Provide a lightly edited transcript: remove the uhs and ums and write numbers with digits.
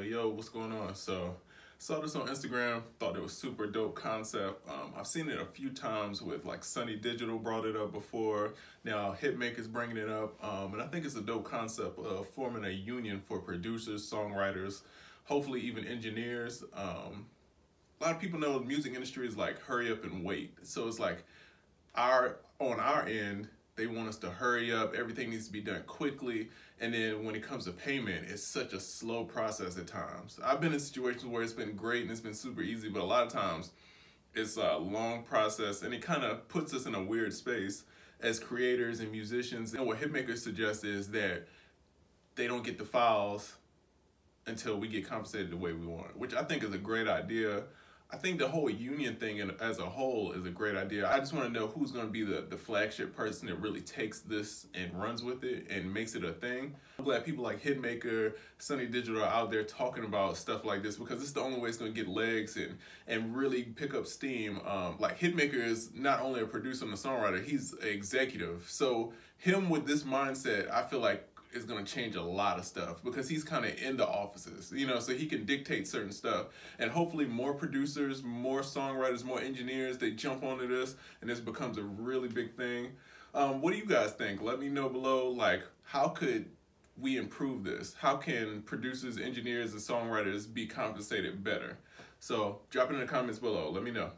Yo, what's going on? So saw this on Instagram, thought it was super dope concept. I've seen it a few times with like Sonny Digital brought it up before. Now Hitmaka's bringing it up, and I think it's a dope concept of forming a union for producers, songwriters, hopefully even engineers. A lot of people know the music industry is like hurry up and wait. So it's like on our end, they want us to hurry up. Everything needs to be done quickly. And then when it comes to payment, it's such a slow process at times. I've been in situations where it's been great and it's been super easy, but a lot of times it's a long process and it kind of puts us in a weird space as creators and musicians. And what Hitmaka suggests is that they don't get the files until we get compensated the way we want, which I think is a great idea. I think the whole union thing as a whole is a great idea. I just want to know who's going to be the flagship person that really takes this and runs with it and makes it a thing. I'm glad people like Hitmaka, Sonny Digital are out there talking about stuff like this, because it's the only way it's going to get legs and really pick up steam. Like Hitmaka is not only a producer and a songwriter, he's an executive. So him with this mindset, I feel like is going to change a lot of stuff, because he's kind of in the offices, you know, so he can dictate certain stuff. And hopefully more producers, more songwriters, more engineers, they jump onto this and this becomes a really big thing. What do you guys think? Let me know below, like, how could we improve this? How can producers, engineers, and songwriters be compensated better? So drop it in the comments below. Let me know.